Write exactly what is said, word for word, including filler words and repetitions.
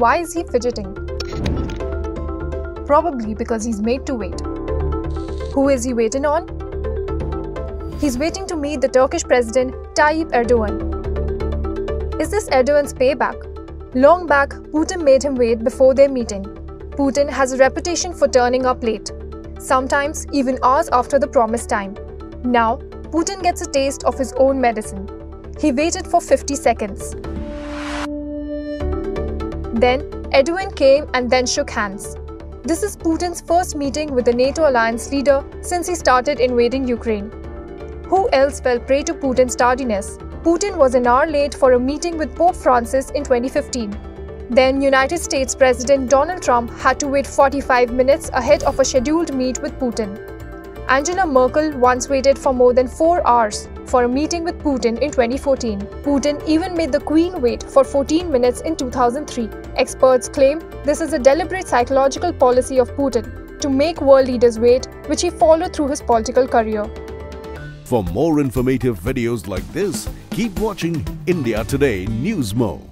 Why is he fidgeting? Probably because he's made to wait. Who is he waiting on? He's waiting to meet the Turkish president Tayyip Erdogan. Is this Erdogan's payback? Long back, Putin made him wait before their meeting. Putin has a reputation for turning up late, sometimes even hours after the promised time. Now, Putin gets a taste of his own medicine. He waited for fifty seconds. Then, Erdogan came and then shook hands. This is Putin's first meeting with the NATO alliance leader since he started invading Ukraine. Who else fell prey to Putin's tardiness? Putin was an hour late for a meeting with Pope Francis in twenty fifteen. Then, United States President Donald Trump had to wait forty-five minutes ahead of a scheduled meet with Putin. Angela Merkel once waited for more than four hours for a meeting with Putin in twenty fourteen. Putin even made the Queen wait for fourteen minutes in two thousand three. Experts claim this is a deliberate psychological policy of Putin to make world leaders wait, which he followed through his political career. For more informative videos like this, keep watching India Today News Mo.